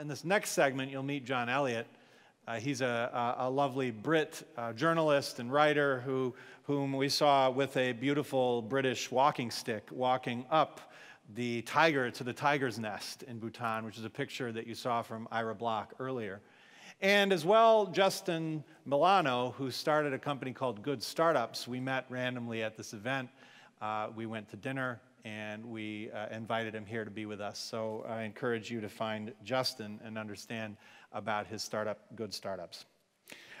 In this next segment, you'll meet John Elliott. He's a lovely Brit journalist and writer whom we saw with a beautiful British walking stick walking up the tiger to the tiger's nest in Bhutan, which is a picture that you saw from Ira Block earlier. And as well, Justin Milano, who started a company called Good Startups. We met randomly at this event. We went to dinner, and we invited him here to be with us. So I encourage you to find Justin and understand about his startup, Good Startups.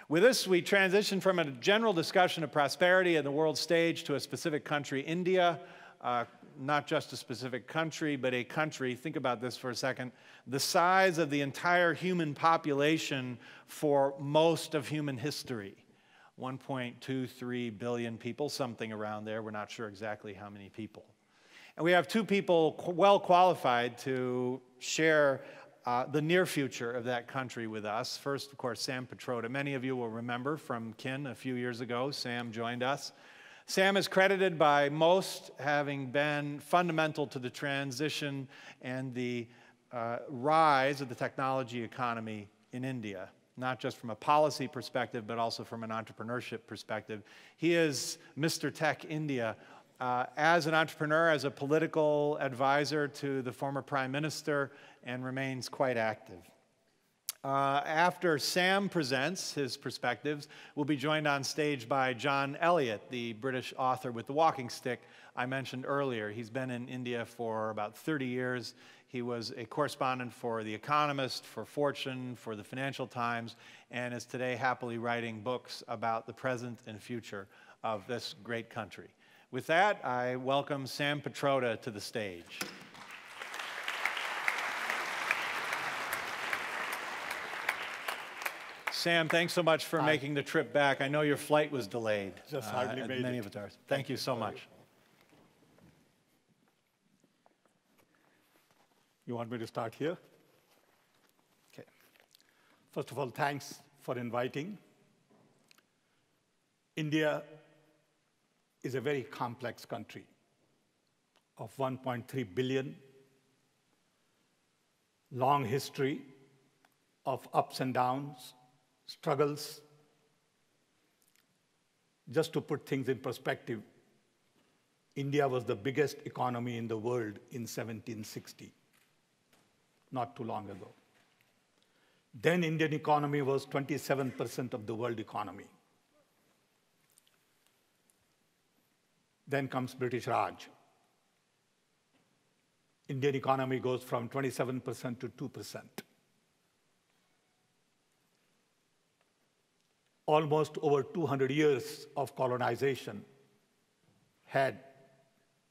With this, we transition from a general discussion of prosperity and the world stage to a specific country, India. Not just a specific country, but a country, think about this for a second, the size of the entire human population for most of human history. 1.23 billion people, something around there. We're not sure exactly how many people. And we have two people well qualified to share the near future of that country with us. First, of course, Sam Pitroda. Many of you will remember from KIN a few years ago. Sam joined us. Sam is credited by most having been fundamental to the transition and the rise of the technology economy in India, not just from a policy perspective, but also from an entrepreneurship perspective. He is Mr. Tech India. As an entrepreneur, as a political advisor to the former prime minister, and remains quite active. After Sam presents his perspectives, we'll be joined on stage by John Elliott, the British author with the walking stick I mentioned earlier. He's been in India for about 30 years. He was a correspondent for The Economist, for Fortune, for the Financial Times, and is today happily writing books about the present and future of this great country. With that, I welcome Sam Pitroda to the stage. Sam, thanks so much for making the trip back. I know your flight was delayed. Just hardly made many of it. Thank you so much. You want me to start here? Okay. First of all, thanks for inviting. India is a very complex country of 1.3 billion, long history of ups and downs, struggles. Just to put things in perspective, India was the biggest economy in the world in 1760, not too long ago. Then Indian economy was 27% of the world economy. Then comes British Raj. Indian economy goes from 27% to 2%. Almost over 200 years of colonization had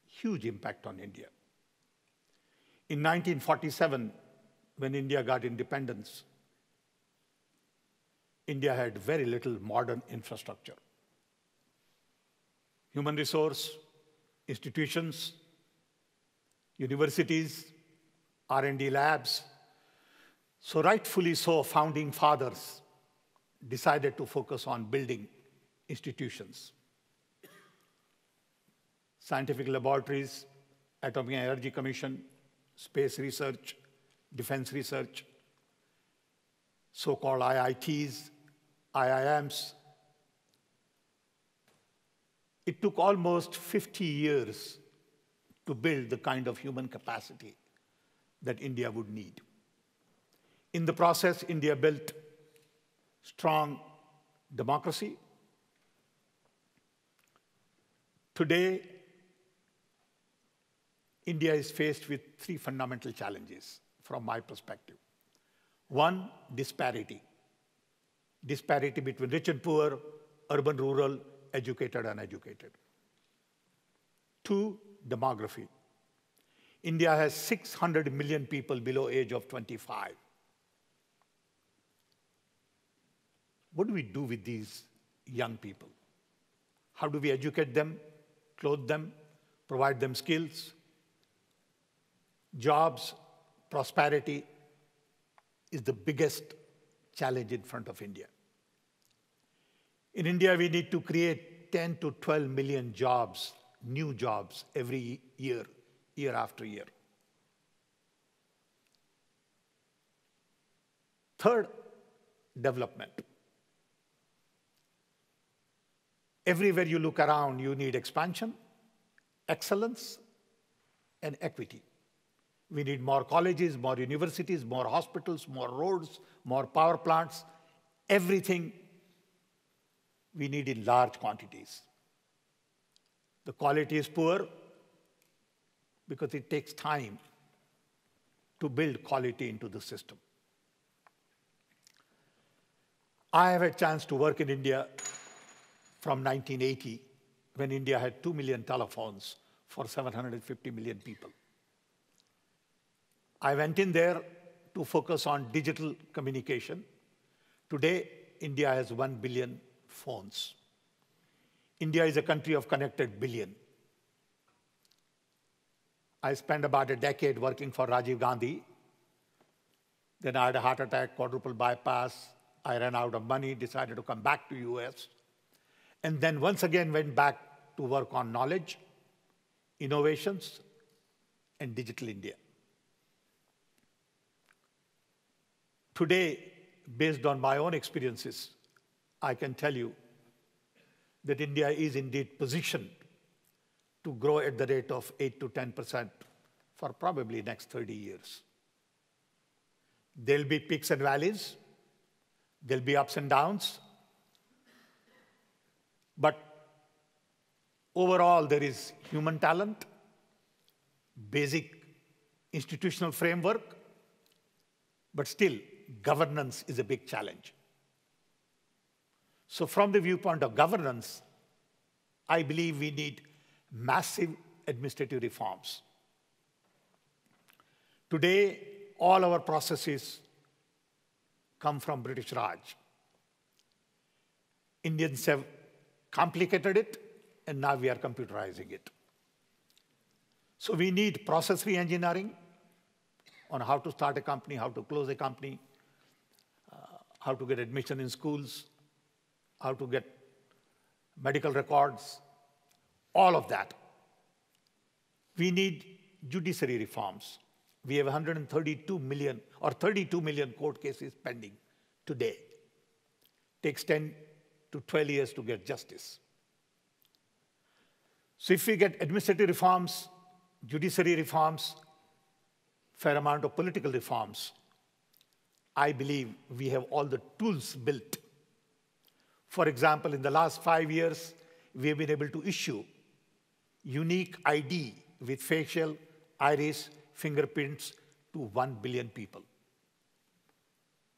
huge impact on India. In 1947, when India got independence, India had very little modern infrastructure. Human resource, institutions, universities, R&D labs. So rightfully so, founding fathers decided to focus on building institutions. Scientific laboratories, Atomic Energy Commission, space research, defense research, so-called IITs, IIMs. It took almost 50 years to build the kind of human capacity that India would need. In the process, India built strong democracy. Today, India is faced with three fundamental challenges from my perspective. One, disparity. Disparity between rich and poor, urban, rural, educated, uneducated. Two, demography. India has 600 million people below age of 25. What do we do with these young people? How do we educate them, clothe them, provide them skills, jobs, prosperity is the biggest challenge in front of India. In India, we need to create 10 to 12 million jobs, new jobs every year, year after year. Third, development. Everywhere you look around, you need expansion, excellence, and equity. We need more colleges, more universities, more hospitals, more roads, more power plants. Everything we need in large quantities. The quality is poor because it takes time to build quality into the system. I have had a chance to work in India from 1980, when India had 2 million telephones for 750 million people. I went in there to focus on digital communication. Today, India has 1 billion phones. India is a country of connected billion. I spent about a decade working for Rajiv Gandhi. Then I had a heart attack, quadruple bypass. I ran out of money, decided to come back to US. And then once again went back to work on knowledge, innovations, and digital India. Today, based on my own experiences, I can tell you that India is indeed positioned to grow at the rate of 8 to 10% for probably next 30 years. There'll be peaks and valleys. There'll be ups and downs. But overall, there is human talent, basic institutional framework, but still, governance is a big challenge. So from the viewpoint of governance, I believe we need massive administrative reforms. Today, all our processes come from British Raj. Indians have complicated it, and now we are computerizing it. So we need process re-engineering on how to start a company, how to close a company, how to get admission in schools, how to get medical records, all of that. We need judiciary reforms. We have 32 million court cases pending today. Takes 10 to 12 years to get justice. So if we get administrative reforms, judiciary reforms, fair amount of political reforms, I believe we have all the tools built. For example, in the last 5 years, we have been able to issue unique ID with facial, iris, fingerprints to 1 billion people.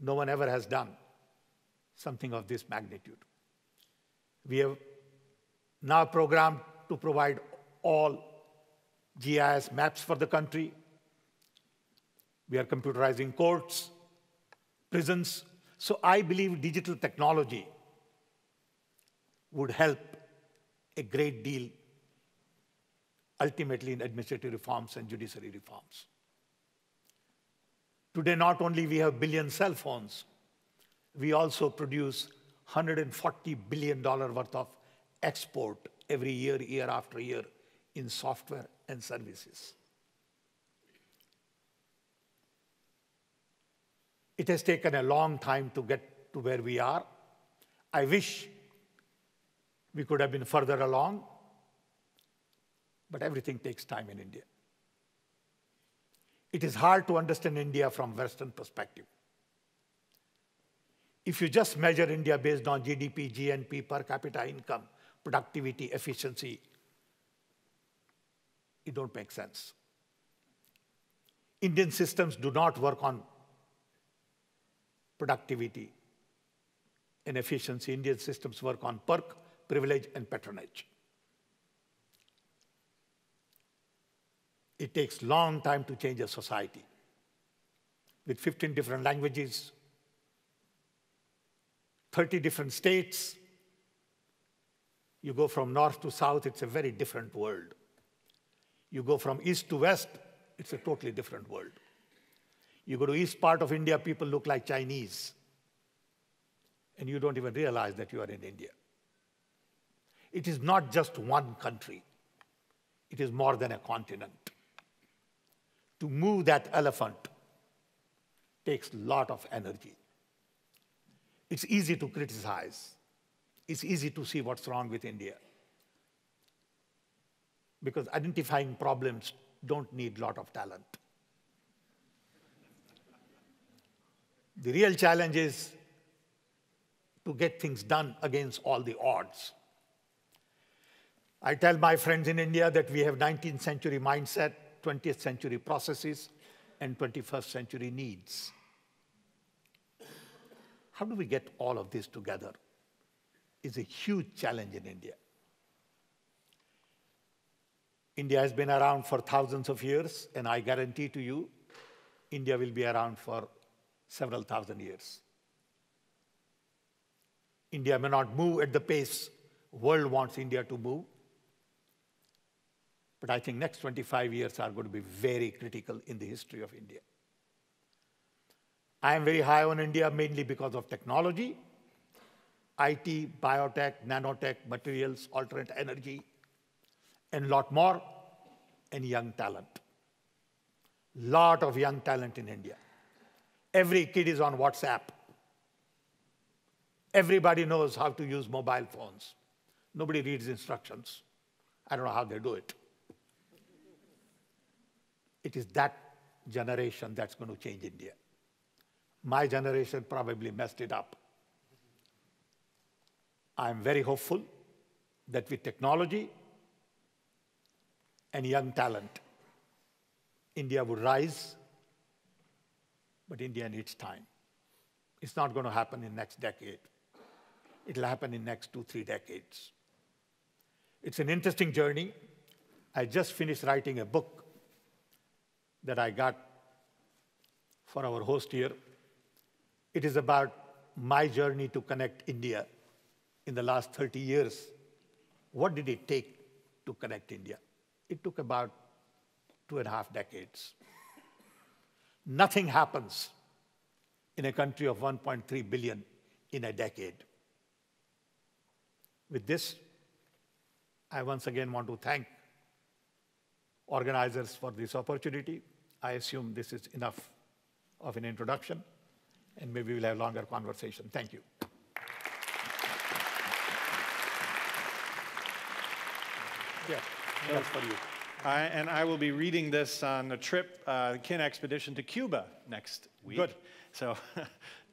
No one ever has done something of this magnitude. We have now programmed to provide all GIS maps for the country. We are computerizing courts, prisons. So I believe digital technology would help a great deal, ultimately, in administrative reforms and judiciary reforms. Today, not only we have billion cell phones, we also produce $140 billion worth of export every year, year after year, in software and services. It has taken a long time to get to where we are. I wish we could have been further along, but everything takes time in India. It is hard to understand India from Western perspective. If you just measure India based on GDP, GNP, per capita income, productivity, efficiency, it don't make sense. Indian systems do not work on productivity and efficiency. Indian systems work on perk, privilege, and patronage. It takes a long time to change a society with 15 different languages, 30 different states. You go from north to south, it's a very different world. You go from east to west, it's a totally different world. You go to east part of India, people look like Chinese, and you don't even realize that you are in India. It is not just one country. It is more than a continent. To move that elephant takes a lot of energy. It's easy to criticize. It's easy to see what's wrong with India. Because identifying problems don't need a lot of talent. The real challenge is to get things done against all the odds. I tell my friends in India that we have 19th century mindset, 20th century processes, and 21st century needs. How do we get all of this together is a huge challenge in India. India has been around for thousands of years, and I guarantee to you, India will be around for several thousand years. India may not move at the pace the world wants India to move, but I think next 25 years are going to be very critical in the history of India. I am very high on India mainly because of technology, IT, biotech, nanotech, materials, alternate energy, and a lot more, and young talent. Lot of young talent in India. Every kid is on WhatsApp. Everybody knows how to use mobile phones. Nobody reads instructions. I don't know how they do it. It is that generation that's going to change India. My generation probably messed it up. I'm very hopeful that with technology and young talent, India would rise, but India needs time. It's not going to happen in the next decade. It'll happen in the next 2-3 decades. It's an interesting journey. I just finished writing a book that I got for our host here. It is about my journey to connect India in the last 30 years. What did it take to connect India? It took about 2.5 decades. Nothing happens in a country of 1.3 billion in a decade. With this, I once again want to thank organizers for this opportunity. I assume this is enough of an introduction. And maybe we'll have a longer conversation. Thank you. Yeah, that's for you. And I will be reading this on a trip, the KIN expedition to Cuba next week. Good. So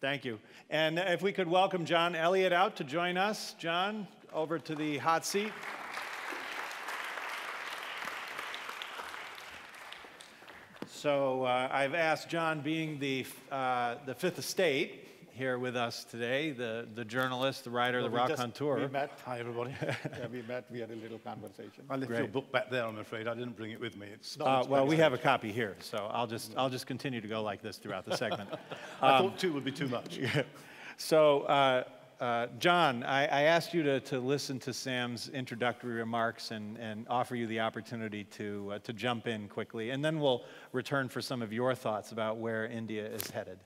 thank you. And if we could welcome John Elliott out to join us. John, over to the hot seat. So I've asked John, being the fifth estate here with us today, the journalist, the writer, the rock contour. We met. Hi, everybody. Yeah, we met. We had a little conversation. I left your book back there, I'm afraid. I didn't bring it with me. It's well, we have a copy here, so I'll just continue to go like this throughout the segment. I thought two would be too much. Yeah. So, John, I asked you to listen to Sam's introductory remarks and offer you the opportunity to jump in quickly, and then we'll return for some of your thoughts about where India is headed.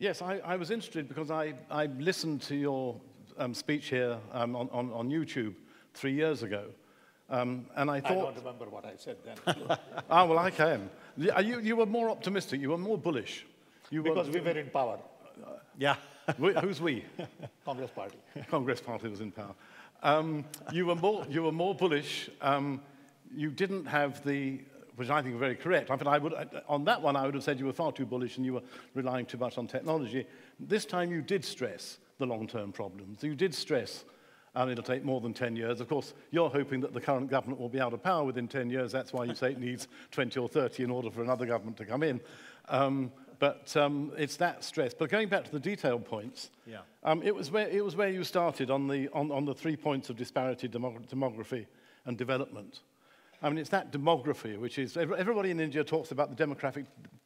Yes, I was interested because I listened to your speech here on YouTube 3 years ago, and I thought... I don't remember what I said then. Oh, well, I can. You were more optimistic. You were more bullish. Because we were in power. Yeah. Who's we? Congress Party. Congress Party was in power. You were more bullish. You didn't have the, which I think is very correct. I mean, on that one, I would have said you were far too bullish and you were relying too much on technology. This time, you did stress the long-term problems. You did stress, and it'll take more than 10 years. Of course, you're hoping that the current government will be out of power within 10 years. That's why you say it needs 20 or 30 in order for another government to come in. But it's that stress. But going back to the detailed points, yeah. it was where you started on the 3 points of disparity, demography, and development. I mean, it's that demography, which is everybody in India talks about the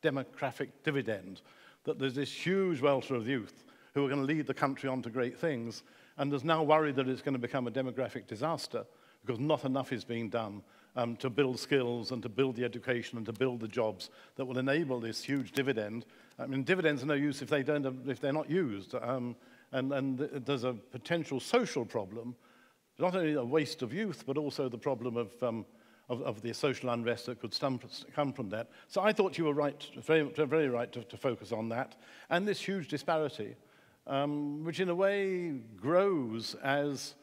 demographic dividend, that there's this huge welter of youth who are going to lead the country on to great things, and there's now worry that it's going to become a demographic disaster because not enough is being done to build skills and to build the education and to build the jobs that will enable this huge dividend. I mean, dividends are no use if they're not used. And there's a potential social problem, not only a waste of youth, but also the problem of the social unrest that could come from that. So I thought you were right, very, very right to focus on that. And this huge disparity. which in a way grows as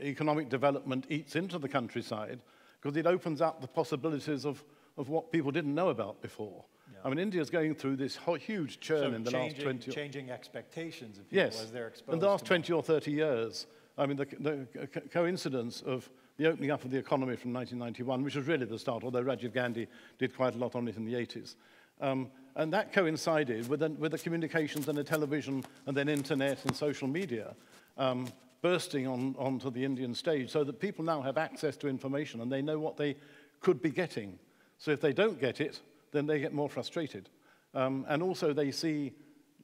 economic development eats into the countryside, because it opens up the possibilities of what people didn't know about before. Yeah. I mean, India's going through this huge churn in the last 20... Changing expectations of people as they're exposed to... Yes, in the last 20 or 30 years, I mean, the coincidence of the opening up of the economy from 1991, which was really the start, although Rajiv Gandhi did quite a lot on it in the 80s. And that coincided with the communications and the television and then internet and social media bursting onto the Indian stage, so that people now have access to information and they know what they could be getting. So if they don't get it, then they get more frustrated. And also they see,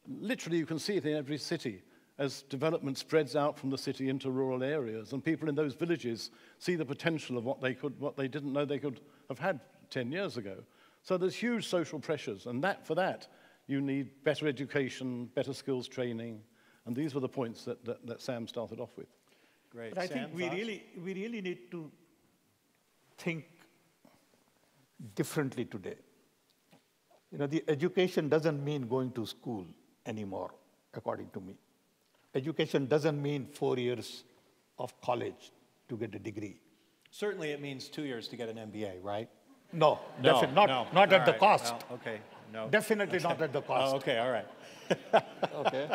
literally you can see it in every city, as development spreads out from the city into rural areas, and people in those villages see the potential of what they didn't know they could have had 10 years ago. So there's huge social pressures, and for that, you need better education, better skills training, and these were the points that Sam started off with. Great. But I think we really need to think differently today. You know, the education doesn't mean going to school anymore, according to me. Education doesn't mean 4 years of college to get a degree. Certainly it means 2 years to get an MBA, right? No, definitely not, no. Not at the cost. No. Okay, no. Definitely not at the cost. Oh, okay, all right. Okay.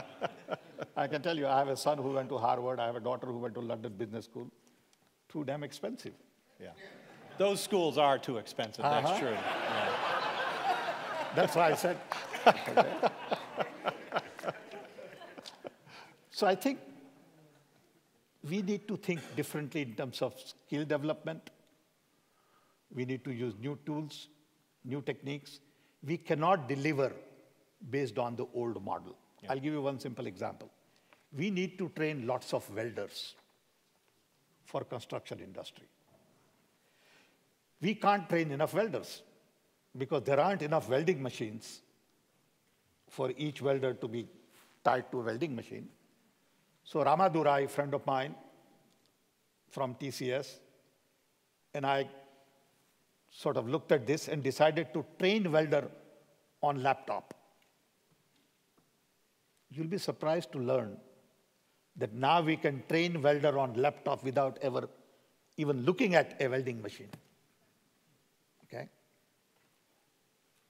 I can tell you, I have a son who went to Harvard. I have a daughter who went to London Business School. Too damn expensive. Yeah. Those schools are too expensive, that's true. Yeah. That's why I said. Okay. So I think we need to think differently in terms of skill development. We need to use new tools, new techniques. We cannot deliver based on the old model. Yeah. I'll give you one simple example. We need to train lots of welders for construction industry. We can't train enough welders because there aren't enough welding machines for each welder to be tied to a welding machine. So Ramadurai, friend of mine from TCS, and I sort of looked at this and decided to train welder on laptop. You'll be surprised to learn that now we can train welder on laptop without ever even looking at a welding machine. Okay?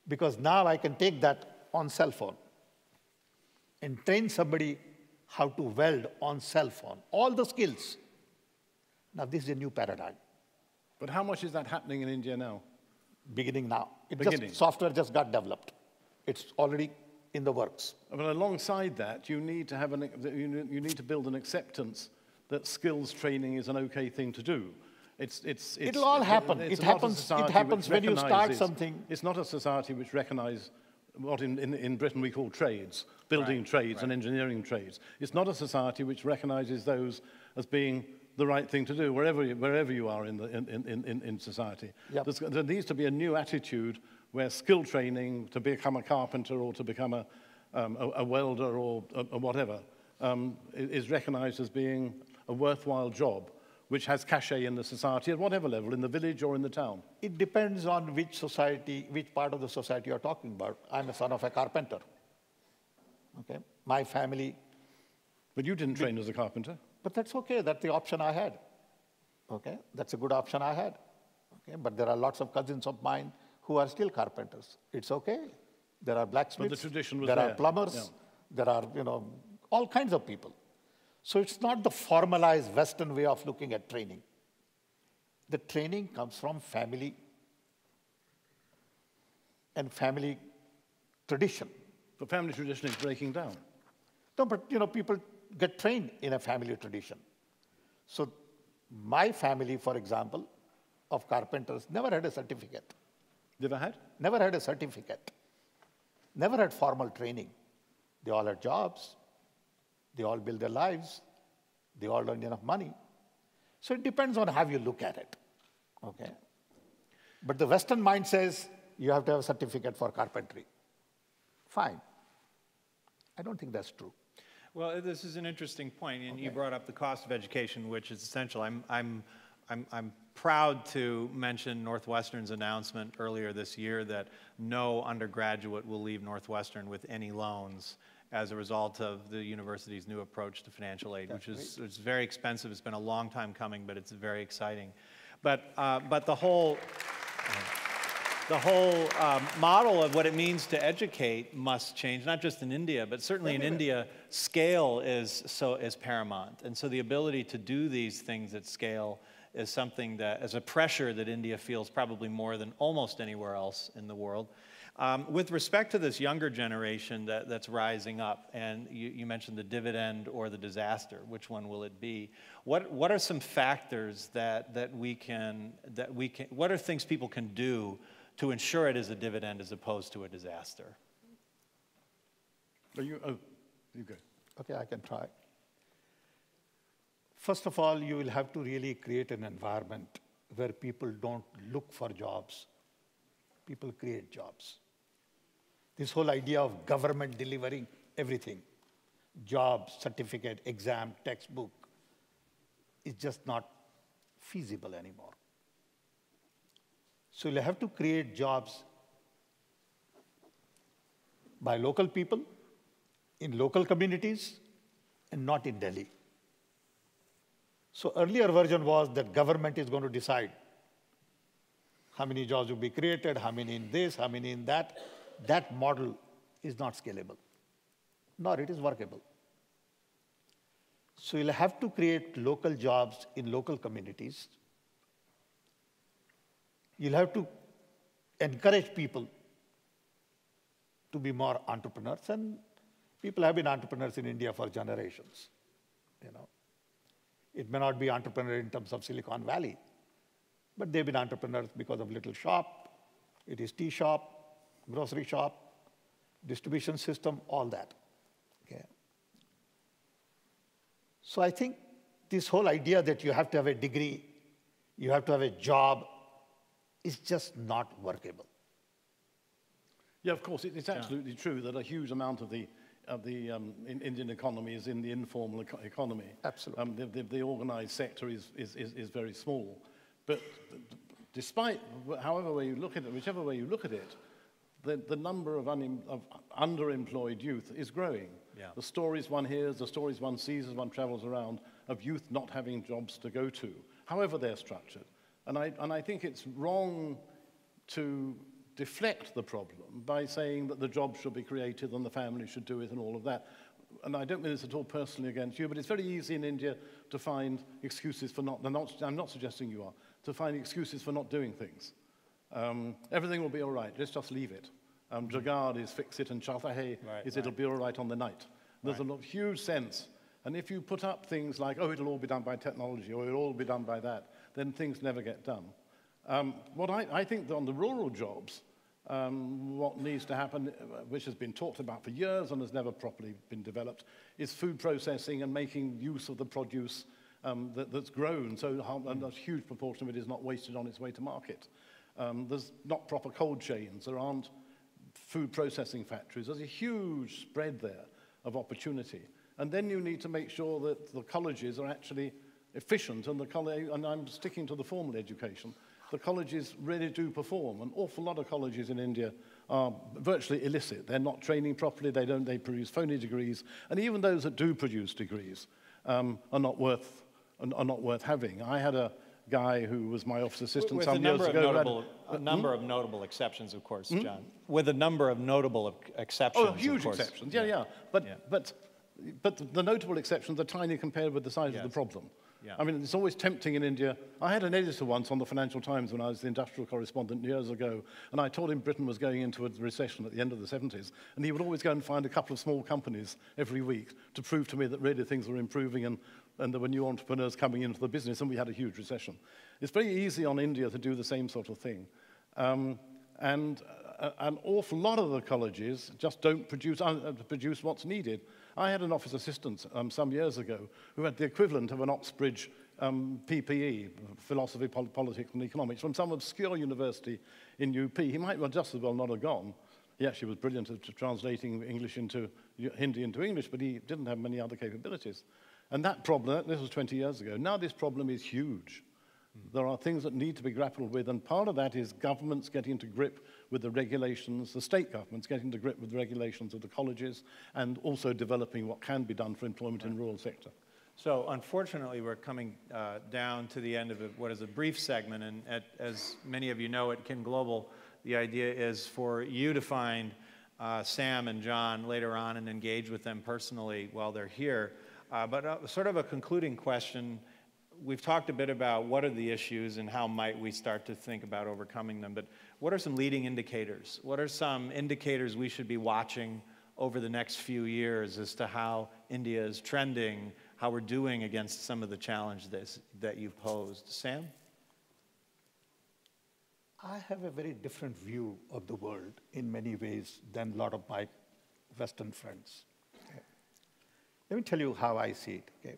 Because now I can take that on cell phone and train somebody how to weld on cell phone, all the skills. Now this is a new paradigm. But how much is that happening in India now? Beginning now. Software just got developed. It's already in the works. But alongside that, you need to have you need to build an acceptance that skills training is an okay thing to do. It'll all happen. It happens when you start something. It's not a society which recognizes what in Britain we call trades, building trades and engineering trades. It's not a society which recognizes those as being the right thing to do, wherever you are in society. Yep. There needs to be a new attitude where skill training to become a carpenter or to become a welder or whatever is recognized as being a worthwhile job, which has cachet in the society at whatever level, in the village or in the town. It depends on which society, which part of the society you're talking about. I'm a son of a carpenter, okay? My family... But you didn't train as a carpenter. But that's okay, that's the option I had, okay? That's a good option I had, okay? But there are lots of cousins of mine who are still carpenters. It's okay. There are blacksmiths, but the tradition was there are plumbers, there are, you know, all kinds of people. So it's not the formalized Western way of looking at training. The training comes from family and family tradition. But family tradition is breaking down. No, but you know, people get trained in a family tradition. So my family, for example, of carpenters, never had a certificate. Never had? Never had a certificate. Never had formal training. They all had jobs. They all build their lives. They all earn enough money. So it depends on how you look at it, okay? But the Western mind says, you have to have a certificate for carpentry. Fine. I don't think that's true. Well, this is an interesting point, and you brought up the cost of education, which is essential. I'm proud to mention Northwestern's announcement earlier this year that no undergraduate will leave Northwestern with any loans as a result of the university's new approach to financial aid, which is it's very expensive. It's been a long time coming, but it's very exciting. But the whole model of what it means to educate must change, not just in India, but certainly in India, scale is paramount. And so the ability to do these things at scale is something that, as a pressure that India feels probably more than almost anywhere else in the world. With respect to this younger generation that's rising up, and you mentioned the dividend or the disaster, which one will it be? What are some factors that we can, what are things people can do to ensure it is a dividend as opposed to a disaster? Are you, you good? Okay, I can try. First of all, you will have to really create an environment where people don't look for jobs. People create jobs. This whole idea of government delivering everything, job, certificate, exam, textbook, is just not feasible anymore. So you'll have to create jobs by local people, in local communities, and not in Delhi. So earlier version was that government is going to decide how many jobs will be created, how many in this, how many in that. That model is not scalable, nor it is workable. So you'll have to create local jobs in local communities. You'll have to encourage people to be more entrepreneurs, and people have been entrepreneurs in India for generations, you know. It may not be entrepreneur in terms of Silicon Valley, but they've been entrepreneurs because of little shop. It is tea shop, grocery shop, distribution system, all that. Okay. So I think this whole idea that you have to have a degree, you have to have a job, is just not workable. Yeah, of course, it's absolutely true that a huge amount of the Indian economy is in the informal economy. Absolutely. The organized sector is very small. But despite, however way you look at it, whichever way you look at it, the number of underemployed youth is growing. Yeah. The stories one hears, the stories one sees as one travels around of youth not having jobs to go to, however they're structured. And I think it's wrong to deflect the problem by saying that the job should be created and the family should do it and all of that. And I don't mean this at all personally against you, but it's very easy in India to find excuses for not I'm not suggesting you are, to find excuses for not doing things. Everything will be all right, let's just leave it. Jagad is fix it and Chatahe is it'll be all right on the night. There's a huge sense. And if you put up things like, oh, it'll all be done by technology or it'll all be done by that, then things never get done. What I think that on the rural jobs, what needs to happen, which has been talked about for years and has never properly been developed, is food processing and making use of the produce that's grown, so and a huge proportion of it is not wasted on its way to market. There's not proper cold chains, there aren't food processing factories. There's a huge spread there of opportunity. And then you need to make sure that the colleges are actually efficient, and and I'm sticking to the formal education. The colleges really do perform. An awful lot of colleges in India are virtually illicit. They're not training properly. They produce phony degrees. And even those that do produce degrees are not worth having. I had a guy who was my office assistant some years ago. With a number of notable exceptions, of course, John. With a number of notable exceptions, oh, huge exceptions, yeah. But the notable exceptions are tiny compared with the size of the problem. Yeah. I mean, it's always tempting in India. I had an editor once on the Financial Times when I was the industrial correspondent years ago, and I told him Britain was going into a recession at the end of the 70s, and he would always go and find a couple of small companies every week to prove to me that really things were improving and there were new entrepreneurs coming into the business, and we had a huge recession. It's very easy on India to do the same sort of thing. And an awful lot of the colleges just don't produce what's needed. I had an office assistant some years ago who had the equivalent of an Oxbridge PPE, philosophy, politics, and economics, from some obscure university in UP. He might well just as well not have gone. He actually was brilliant at translating English into Hindi into English, but he didn't have many other capabilities. And that problem, this was 20 years ago, now this problem is huge. There are things that need to be grappled with, and part of that is governments getting to grip with the regulations, the state governments getting to grip with the regulations of the colleges, and also developing what can be done for employment in the rural sector. So unfortunately, we're coming down to the end of what is a brief segment, and as many of you know at TWIN Global, the idea is for you to find Sam and John later on and engage with them personally while they're here. But sort of a concluding question, we've talked a bit about what are the issues and how might we start to think about overcoming them, but what are some leading indicators? What are some indicators we should be watching over the next few years as to how India is trending, how we're doing against some of the challenges that you've posed? Sam? I have a very different view of the world in many ways than a lot of my Western friends. Okay. Let me tell you how I see it. Okay?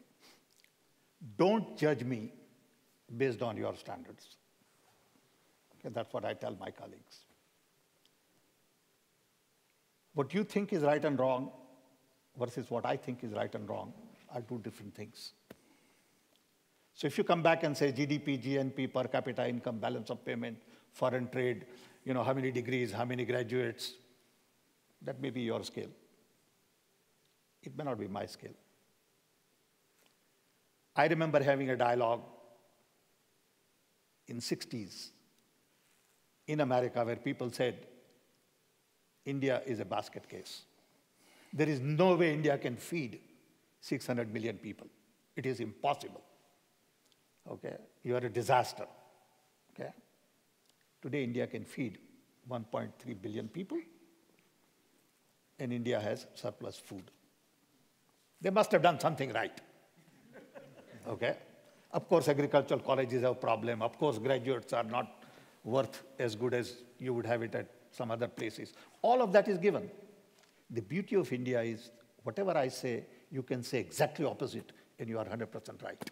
Don't judge me based on your standards. Okay, that's what I tell my colleagues. What you think is right and wrong versus what I think is right and wrong are two different things. So if you come back and say GDP, GNP, per capita income, balance of payment, foreign trade, you know, how many degrees, how many graduates, that may be your scale. It may not be my scale. I remember having a dialogue in the 60s in America where people said, India is a basket case. There is no way India can feed 600 million people. It is impossible. Okay, you are a disaster. Okay, today India can feed 1.3 billion people, and India has surplus food. They must have done something right. Okay, of course agricultural colleges have a problem. Of course graduates are not worth as good as you would have it at some other places. All of that is given. The beauty of India is whatever I say, you can say exactly opposite, and you are 100% right.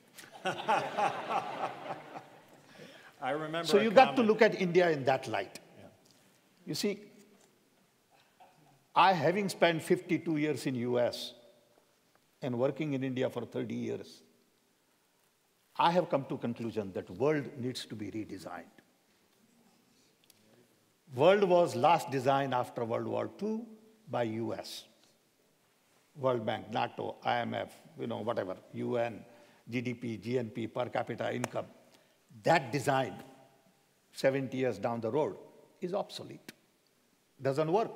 I remember. So you got to look at India in that light. Yeah. You see, I, having spent 52 years in US and working in India for 30 years, I have come to conclusion that world needs to be redesigned. World was last designed after World War II by US. World Bank, NATO, IMF, you know, whatever, UN, GDP, GNP, per capita income. That design, 70 years down the road, is obsolete. Doesn't work.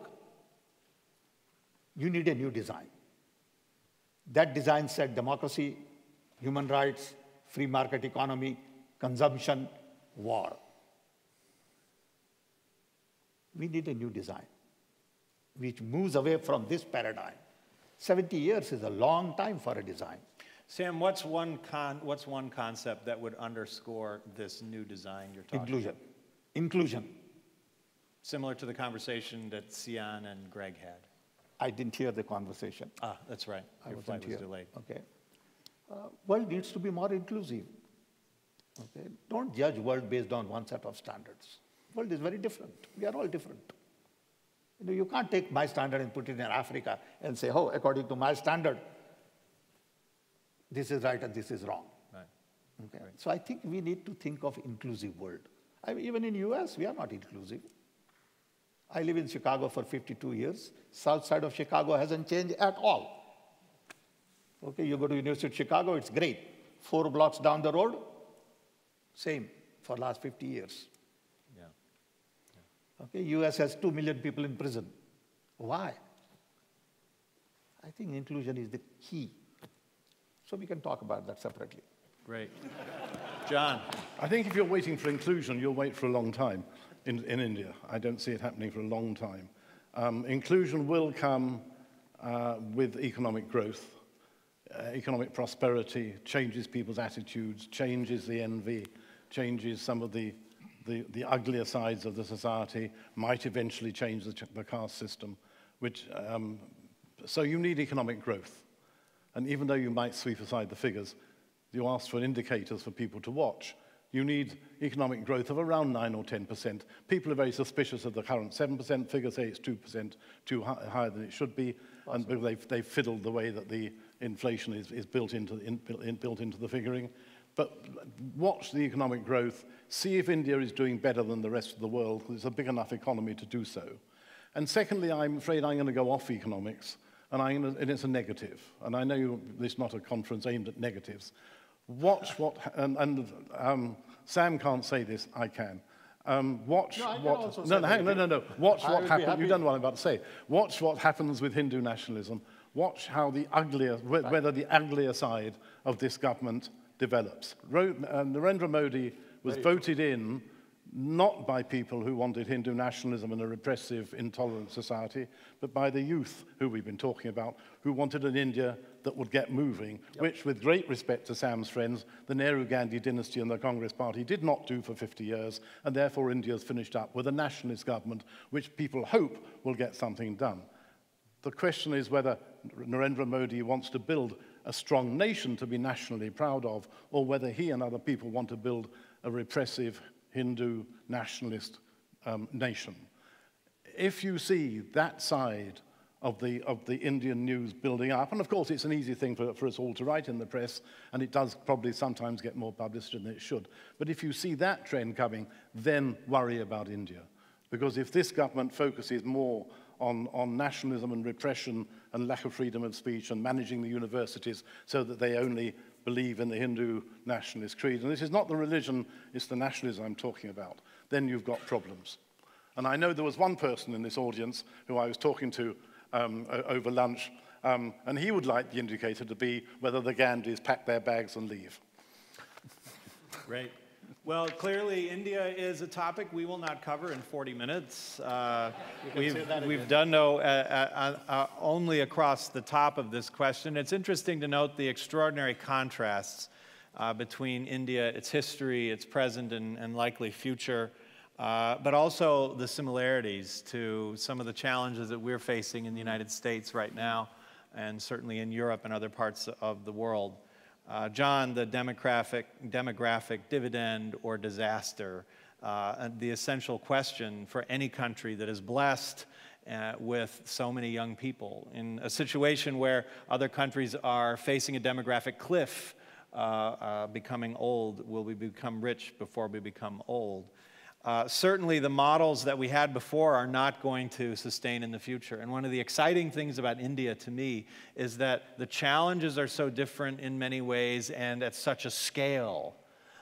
You need a new design. That design said democracy, human rights, free market economy, consumption, war. We need a new design which moves away from this paradigm. 70 years is a long time for a design. Sam, what's one concept that would underscore this new design you're talking about? Inclusion. Similar to the conversation that Sian and Greg had. I didn't hear the conversation. Ah, that's right. Your flight was delayed. Okay. World needs to be more inclusive. Okay. Don't judge world based on one set of standards. World is very different. We are all different. You know, you can't take my standard and put it in Africa and say, oh, according to my standard, this is right and this is wrong. Right. Okay? Right. So I think we need to think of inclusive world. I mean, even in US, we are not inclusive. I live in Chicago for 52 years. South side of Chicago hasn't changed at all. Okay, you go to University of Chicago, it's great. 4 blocks down the road, same for last 50 years. Okay, US has 2 million people in prison. Why? I think inclusion is the key. So we can talk about that separately. Great. John. I think if you're waiting for inclusion, you'll wait for a long time in India. I don't see it happening for a long time. Inclusion will come with economic growth. Economic prosperity changes people's attitudes, changes the envy, changes some of the uglier sides of the society, might eventually change the caste system. Which, so you need economic growth. And even though you might sweep aside the figures, you asked for indicators for people to watch. You need economic growth of around 9 or 10%. People are very suspicious of the current 7% figure, say it's 2%, too higher than it should be, awesome. And they've fiddled the way that the inflation is built into the figuring. But watch the economic growth, see if India is doing better than the rest of the world, because it's a big enough economy to do so. And secondly, I'm afraid I'm going to go off economics, and it's a negative. And I know this is not a conference aimed at negatives. Watch what, Sam can't say this, I can. Watch what, no, watch what happens, you've done what I'm about to say. Watch what happens with Hindu nationalism. Watch how the uglier, whether the uglier side of this government develops. Narendra Modi was voted in not by people who wanted Hindu nationalism and a repressive, intolerant society, but by the youth who we've been talking about, who wanted an India that would get moving, which, with great respect to Sam's friends, the Nehru Gandhi dynasty and the Congress Party did not do for 50 years, and therefore India's finished up with a nationalist government, which people hope will get something done. The question is whether Narendra Modi wants to build a strong nation to be nationally proud of, or whether he and other people want to build a repressive Hindu nationalist nation. If you see that side of the Indian news building up, and of course it's an easy thing for us all to write in the press, and it does probably sometimes get more publicity than it should, but if you see that trend coming, then worry about India. Because if this government focuses more on nationalism and repression and lack of freedom of speech and managing the universities so that they only believe in the Hindu nationalist creed, and this is not the religion, it's the nationalism I'm talking about, then you've got problems. And I know there was one person in this audience who I was talking to over lunch, and he would like the indicator to be whether the Gandhis pack their bags and leave. Great. Well, clearly India is a topic we will not cover in 40 minutes. We've done no, only across the top of this question. It's interesting to note the extraordinary contrasts between India, its history, its present, and likely future, but also the similarities to some of the challenges that we're facing in the United States right now, and certainly in Europe and other parts of the world. John, the demographic dividend or disaster, the essential question for any country that is blessed with so many young people. In a situation where other countries are facing a demographic cliff, becoming old, will we become rich before we become old? Certainly the models that we had before are not going to sustain in the future. And one of the exciting things about India to me is that the challenges are so different in many ways and at such a scale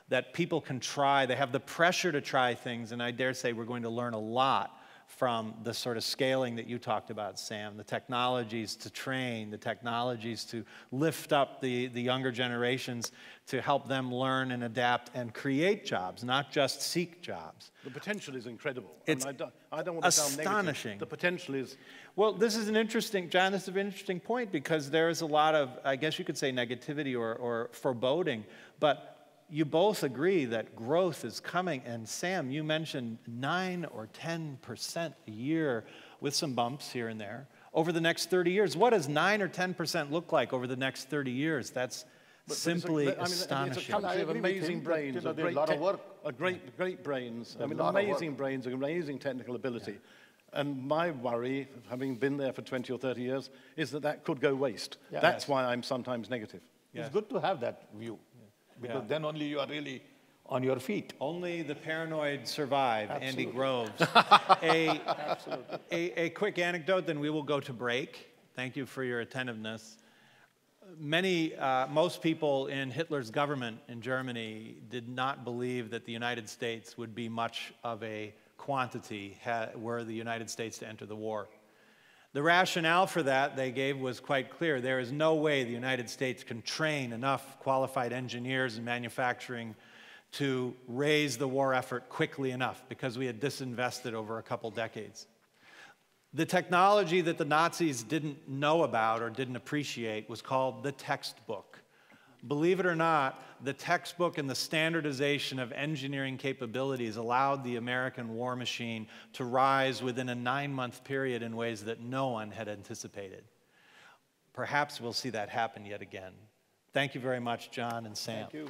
that people can try, they have the pressure to try things, and I dare say we're going to learn a lot from the sort of scaling that you talked about, Sam, the technologies to train, the technologies to lift up the younger generations to help them learn and adapt and create jobs, not just seek jobs. The potential is incredible. It's I don't want to sound negative. Astonishing. The potential is... Well, this is an interesting, John, this is an interesting point, because there is a lot of, I guess you could say, negativity or foreboding, but you both agree that growth is coming, and Sam, you mentioned 9 or 10% a year with some bumps here and there over the next 30 years. What does 9 or 10% look like over the next 30 years? That's simply astonishing. It's a country of amazing brains, great brains, amazing brains, amazing technical ability. And my worry, having been there for 20 or 30 years, is that that could go waste. That's why I'm sometimes negative. It's good to have that view. Because then only you are really on your feet. Only the paranoid survive. Absolutely. Andy Groves. A quick anecdote, then we will go to break. Thank you for your attentiveness. Most people in Hitler's government in Germany did not believe that the United States would be much of a quantity were the United States to enter the war. The rationale for that they gave was quite clear. There is no way the United States can train enough qualified engineers and manufacturing to raise the war effort quickly enough, because we had disinvested over a couple decades. The technology that the Nazis didn't know about or didn't appreciate was called the textbook. Believe it or not, the textbook and the standardization of engineering capabilities allowed the American war machine to rise within a 9-month period in ways that no one had anticipated. Perhaps we'll see that happen yet again. Thank you very much, John and Sam. Thank you.